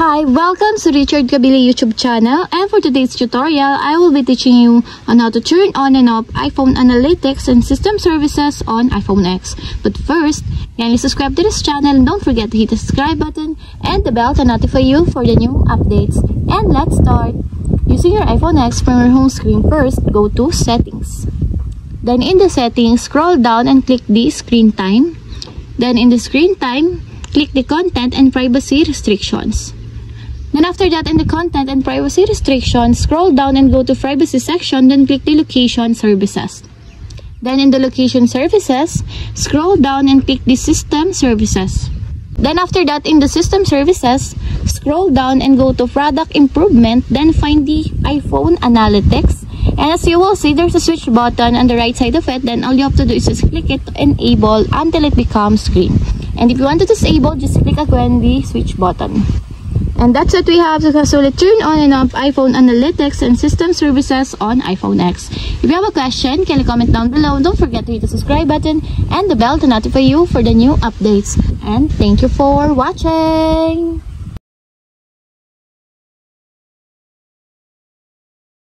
Hi, welcome to Richard Cabile YouTube channel, and for today's tutorial, I will be teaching you on how to turn on and off iPhone analytics and system services on iPhone X. But first, kindly subscribe to this channel and don't forget to hit the subscribe button and the bell to notify you for the new updates. And let's start. Using your iPhone X from your home screen, first go to Settings. Then in the settings, scroll down and click the Screen Time. Then in the Screen Time, click the Content and Privacy Restrictions. Then after that, in the Content and Privacy Restrictions, scroll down and go to Privacy section, then click the Location Services. Then in the Location Services, scroll down and click the System Services. Then after that, in the System Services, scroll down and go to Product Improvement, then find the iPhone Analytics. And as you will see, there's a switch button on the right side of it, then all you have to do is just click it to enable until it becomes green. And if you want to disable, just click again the switch button. And that's what we have to successfully turn on and off iPhone Analytics and System Services on iPhone X. If you have a question, kindly comment down below. Don't forget to hit the subscribe button and the bell to notify you for the new updates. And thank you for watching!